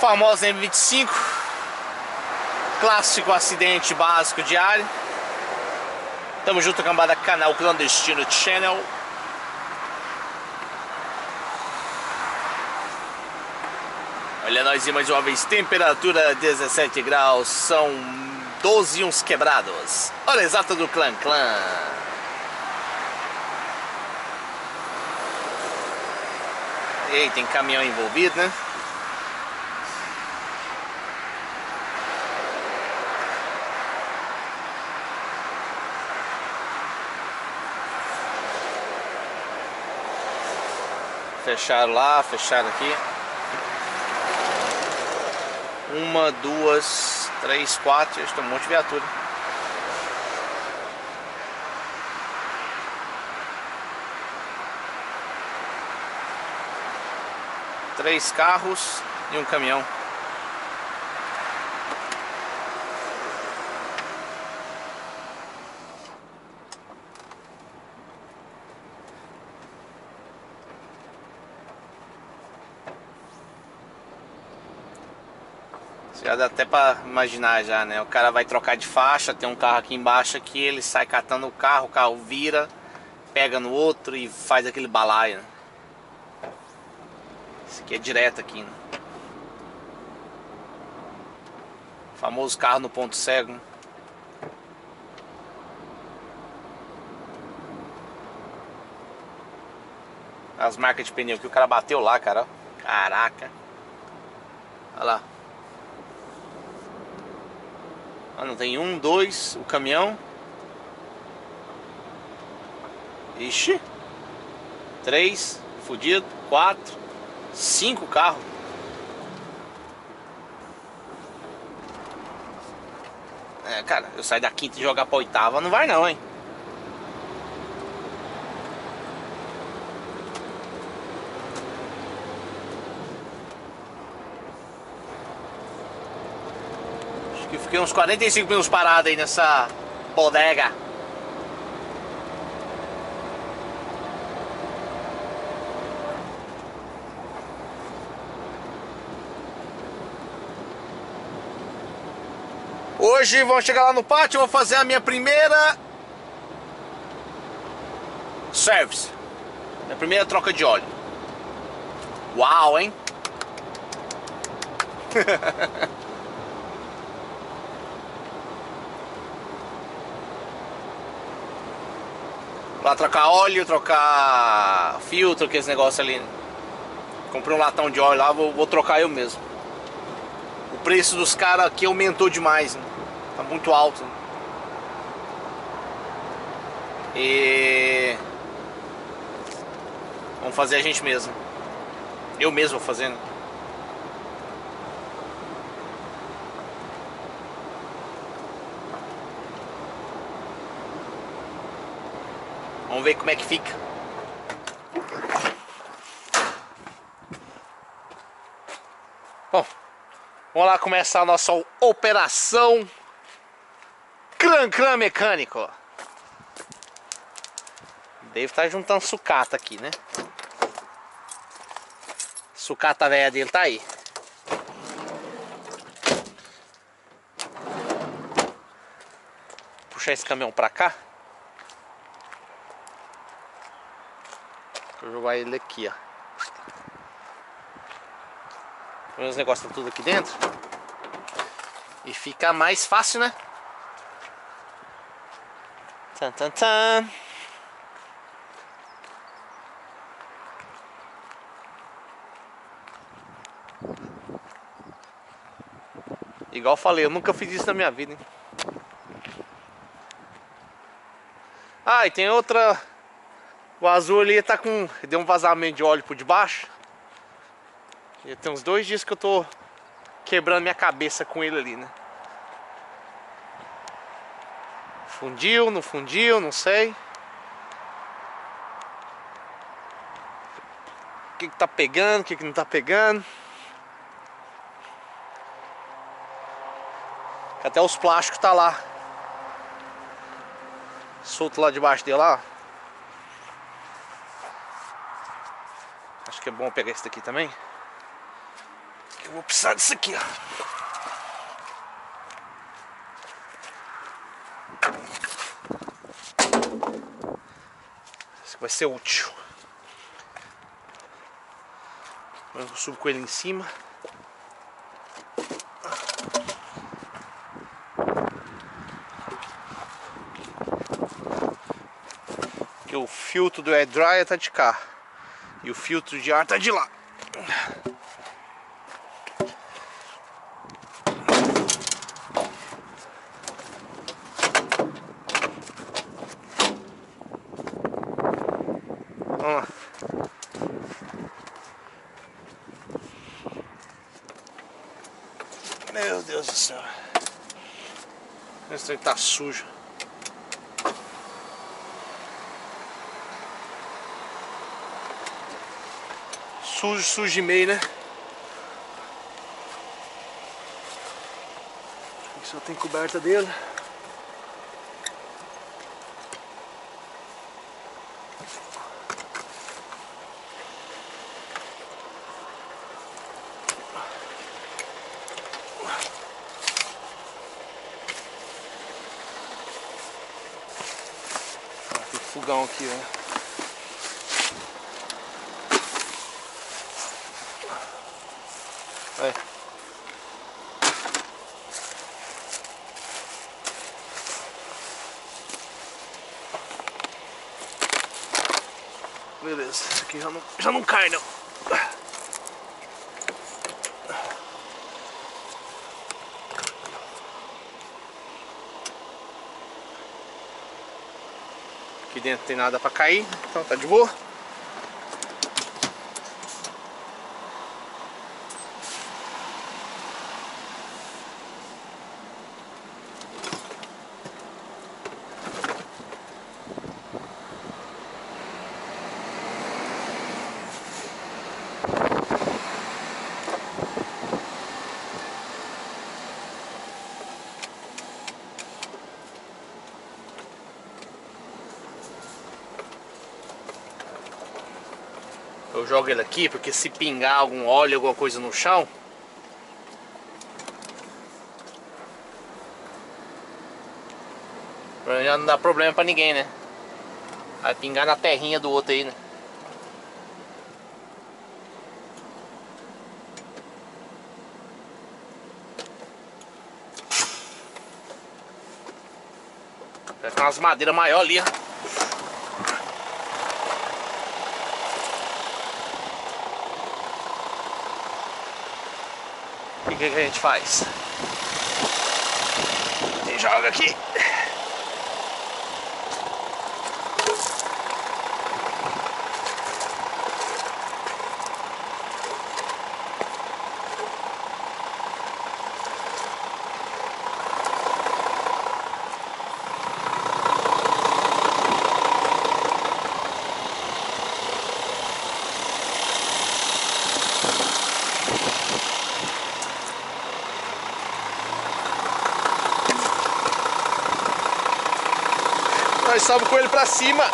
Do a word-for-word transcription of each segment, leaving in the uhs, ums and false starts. Famosa M vinte e cinco, clássico acidente básico diário. Tamo junto, cambada, canal Clandestino Channel. Olha nós mais uma vez, temperatura dezessete graus, são doze e uns quebrados. Hora exata do Clã Clã. Ei, tem caminhão envolvido, né? Fecharam lá, fecharam aqui. Uma, duas, três, quatro. Tem um monte de viatura. Três carros e um caminhão. Já dá até pra imaginar já, né? O cara vai trocar de faixa, tem um carro aqui embaixo que ele sai catando o carro, o carro vira, pega no outro e faz aquele balaio, né? Esse aqui é direto aqui, né? O famoso carro no ponto cego, né? As marcas de pneu que o cara bateu lá, cara, ó. Caraca. Olha lá. Ah, não, tem um, dois, o caminhão. Ixi. Três, fudido. Quatro, cinco carros. É, cara, eu saio da quinta e jogar pra oitava, não vai não, hein? Eu fiquei uns quarenta e cinco minutos parado aí nessa bodega. Hoje vou chegar lá no pátio, vou fazer a minha primeira service, minha primeira troca de óleo. Uau, hein? Lá trocar óleo, trocar filtro, que esse negócio ali. Comprei um latão de óleo lá, vou, vou trocar eu mesmo. O preço dos caras aqui aumentou demais, né? Tá muito alto, né? E... vamos fazer a gente mesmo. Eu mesmo vou fazendo. Vamos ver como é que fica. Bom, vamos lá começar a nossa operação Clã Clã mecânico. Deve estar juntando sucata aqui, né? Sucata velha dele tá aí. Puxar esse caminhão pra cá. Vou jogar ele aqui, ó. Os negócios estão tudo aqui dentro. E fica mais fácil, né? Tan, tan, tan. Igual eu falei, eu nunca fiz isso na minha vida, hein? Ah, e tem outra... O azul ali tá com... deu um vazamento de óleo por debaixo. Já tem uns dois dias que eu tô quebrando minha cabeça com ele ali, né? Fundiu, não fundiu, não sei. O que que tá pegando, o que que não tá pegando. Até os plásticos tá lá solto lá debaixo dele lá. Acho que é bom pegar esse daqui também. Eu vou precisar disso aqui, ó. Vai ser útil. Eu subo com ele em cima. Porque o filtro do air dryer tá de cá e o filtro de ar tá de lá. Meu Deus do céu, esse trem tá sujo. Sujo, sujo de meio, né? Aqui só tem coberta dele. Fogão aqui, né? Vai. Beleza, isso aqui já não, já não cai não. Aqui dentro não tem nada pra cair, então tá de boa. Eu jogo ele aqui porque se pingar algum óleo, alguma coisa no chão, já não dá problema pra ninguém, né? Vai pingar na terrinha do outro aí, né? Vai ficar umas madeiras maiores ali, ó. O que que a gente faz? E joga aqui. Nós salvo com ele pra cima.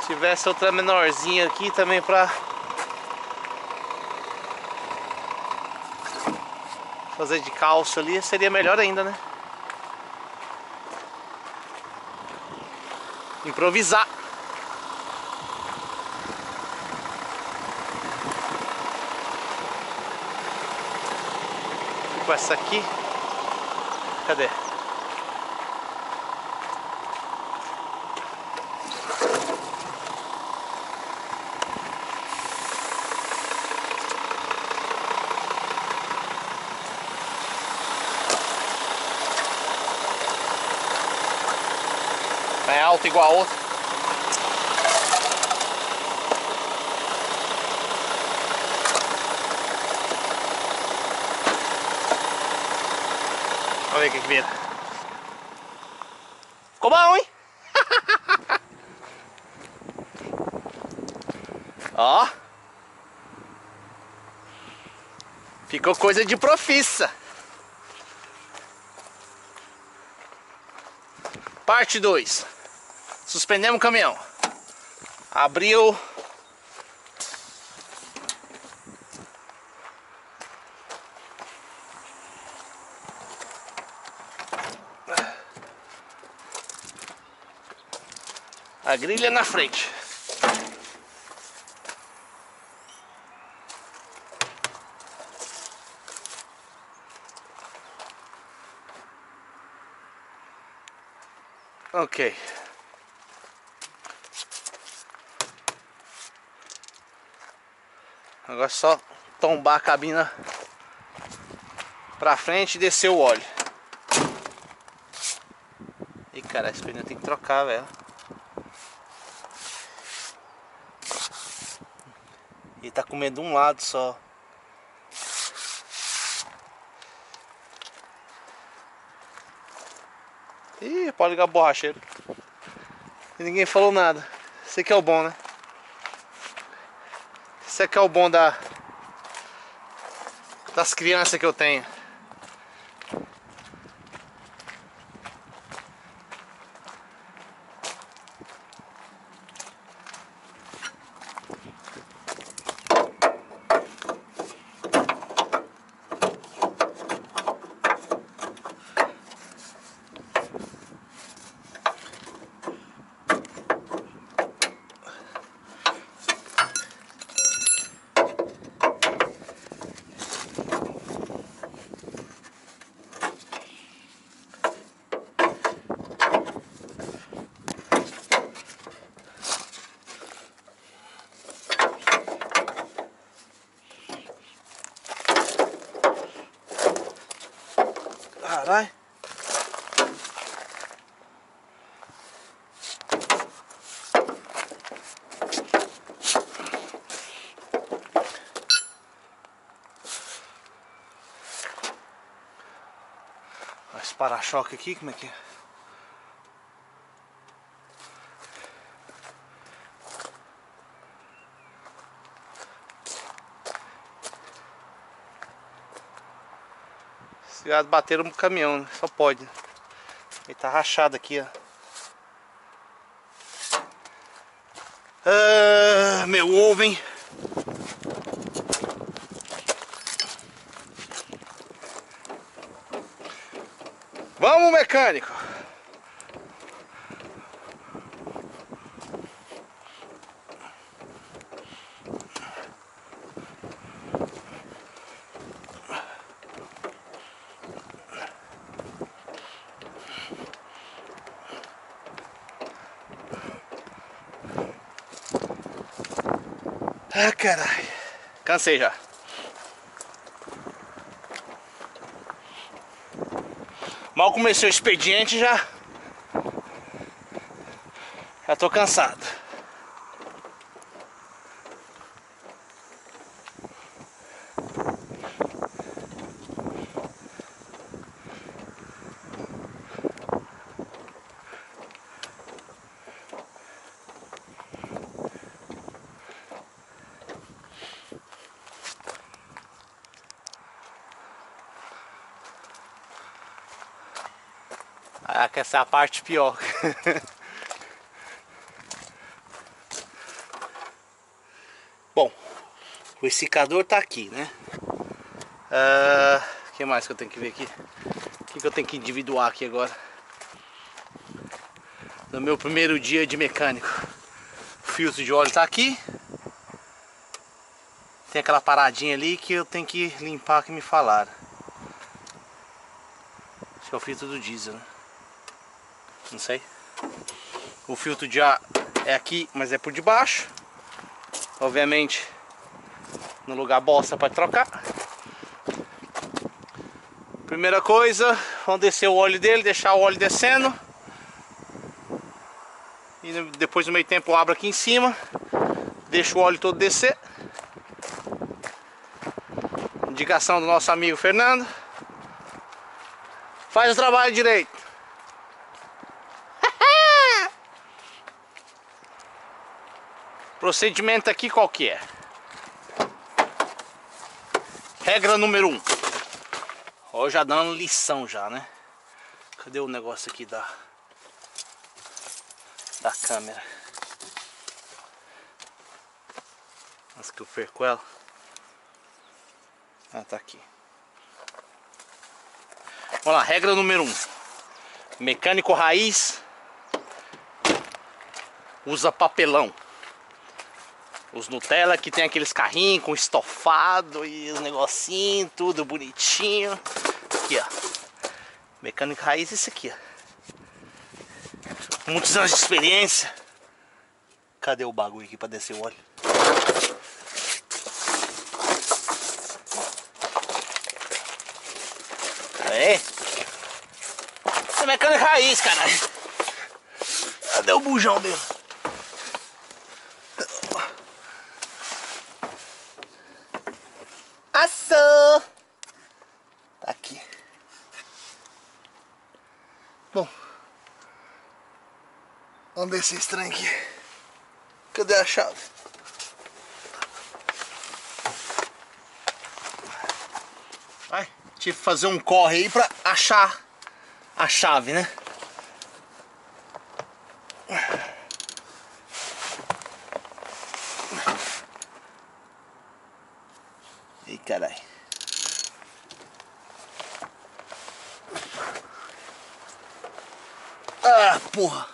Se tivesse outra menorzinha aqui também pra fazer de calço ali, seria melhor ainda, né? Improvisar. Com essa aqui, cadê? É alta igual a outra. Vamos ver o que que vira. Ficou bom, hein? Ó. Ficou coisa de profissa. Parte dois. Suspendemos o caminhão. Abriu. A grilha na frente. Ok. Agora é só tombar a cabina pra frente e descer o óleo. Ih, cara, esse pneu tem que trocar, velho. E tá comendo um lado só. Ih, pode ligar o borracheiro. E ninguém falou nada. Esse aqui é o bom, né? Esse aqui é o bom da... das crianças que eu tenho. Caralho. Esse para-choque aqui, como é que é? Bateram no caminhão, né? Só pode, né? Ele tá rachado aqui, ó. Ah, meu ovo, hein? Vamos, mecânico. Ah, caralho. Cansei já. Mal comecei o expediente já. Já tô cansado. Ah, que essa é a parte pior. Bom, o secador tá aqui, né? Ah, que mais que eu tenho que ver aqui? O que, que eu tenho que individuar aqui agora? No meu primeiro dia de mecânico. O filtro de óleo tá aqui. Tem aquela paradinha ali que eu tenho que limpar, que me falaram. Acho que é o filtro do diesel, né? Não sei. O filtro de ar é aqui, mas é por debaixo. Obviamente, no lugar bosta para trocar. Primeira coisa, vamos descer o óleo dele, deixar o óleo descendo. E depois do meio tempo eu abro aqui em cima, deixo o óleo todo descer. Indicação do nosso amigo Fernando. Faz o trabalho direito. Procedimento aqui qual que é? Regra número um. Ó, já dando lição já, né? Cadê o negócio aqui da... da câmera? Nossa, que eu perco ela. Ah, tá aqui. Vamos lá, regra número um. Mecânico raiz usa papelão. Os Nutella que tem aqueles carrinhos com estofado e os negocinhos, tudo bonitinho. Aqui, ó. Mecânico raiz, esse aqui, ó. Muitos anos de experiência. Cadê o bagulho aqui pra descer o óleo? Aí. Esse é mecânico raiz, caralho. Cadê o bujão dele? Açã! Tá aqui. Bom. Vamos descer esse trem aqui. Cadê a chave? Vai. Tive que fazer um corre aí pra achar a chave, né? Ei, carai. Ah, porra.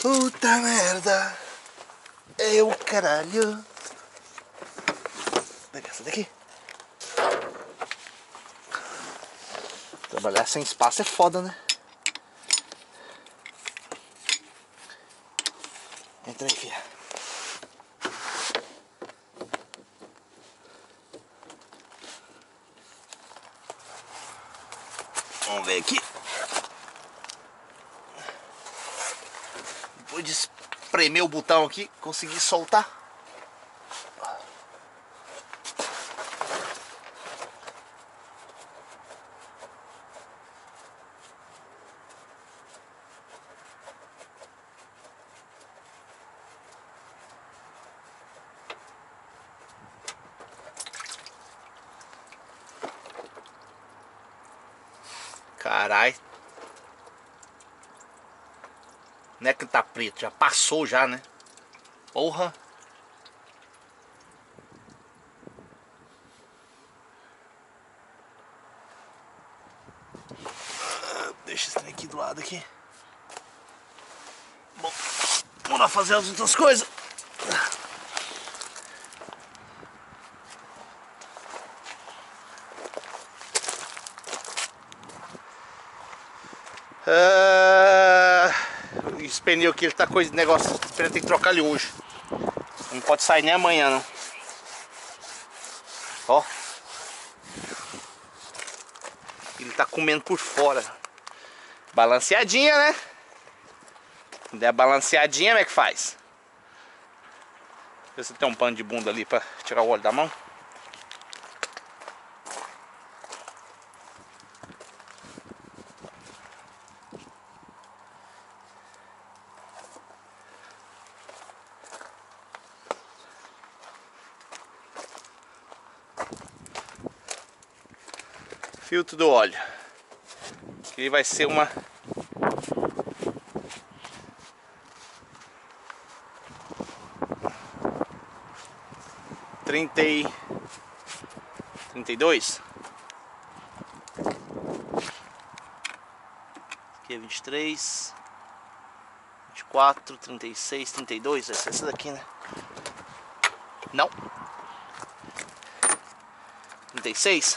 Puta merda. Eu, caralho. Pega essa daqui. Trabalhar sem espaço é foda, né? Entra aí, filha. Vamos ver aqui. Depois de espremer o botão aqui, consegui soltar. Carai. Não é que tá preto, já passou já, né? Porra. Deixa esse trem aqui do lado aqui. Bom, vamos lá fazer as outras coisas. Uh, esse pneu aqui, ele tá coisa de negócio. Esse pneu tem que trocar ele hoje. Não pode sair nem amanhã, não. Ó. Ele tá comendo por fora. Balanceadinha, né? Quando é balanceadinha, como é que faz? Vê se tem um pano de bunda ali pra tirar o óleo da mão. Filtro do óleo. Aqui vai ser uma... trinta e... trinta e dois? Aqui é vinte e três... vinte e quatro, trinta e seis, trinta e dois, vai ser essa daqui, né? Não. trinta e seis...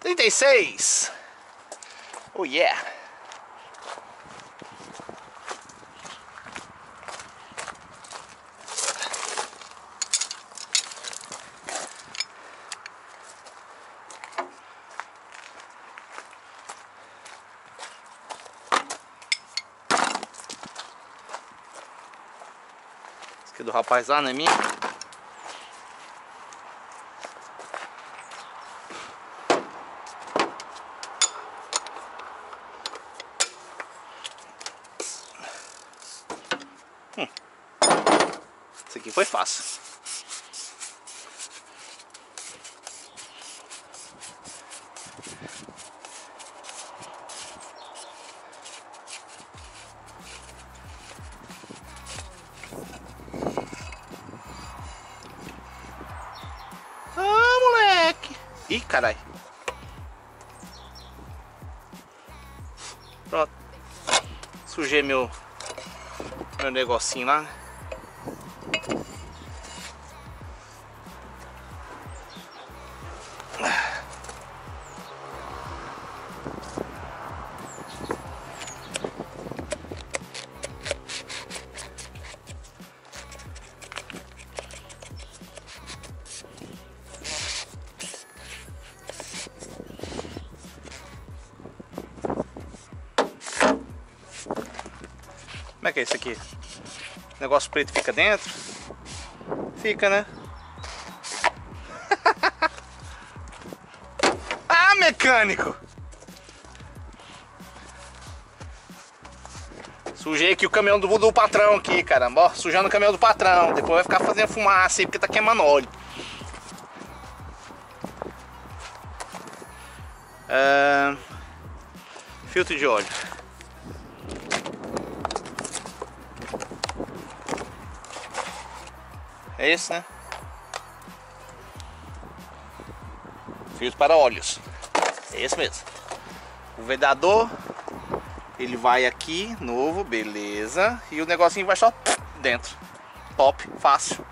trinta e seis. Oh yeah. que do rapaz lá, não é minha. Hum. Isso aqui foi fácil. Ah, moleque! Ih, carai! Pronto. Sujei meu... meu negocinho lá. Como é que é isso aqui? O negócio preto fica dentro? Fica, né? Ah, mecânico! Sujei aqui o caminhão do, do patrão aqui, caramba. Ó, sujando o caminhão do patrão. Depois vai ficar fazendo fumaça aí, porque tá queimando óleo. Ah, filtro de óleo. É esse, né? Filtro para óleos. É esse mesmo. O vedador, ele vai aqui, novo, beleza. E o negocinho vai só dentro. Top, fácil.